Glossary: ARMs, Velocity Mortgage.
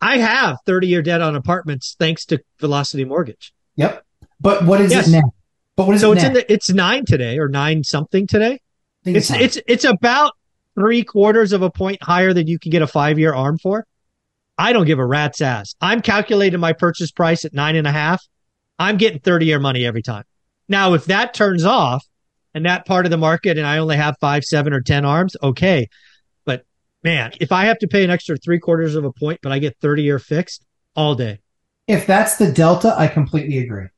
I have 30-year debt on apartments thanks to Velocity Mortgage. Yep. But what is it now? But what is it now? It's 9 today or 9 something today. It's about 3/4 of a point higher than you can get a 5-year ARM for. I don't give a rat's ass. I'm calculating my purchase price at 9.5. I'm getting 30-year money every time. Now, if that turns off and that part of the market and I only have 5, 7, or 10 ARMs, okay. But man, if I have to pay an extra 3/4 of a point, but I get 30-year fixed all day. If that's the delta, I completely agree.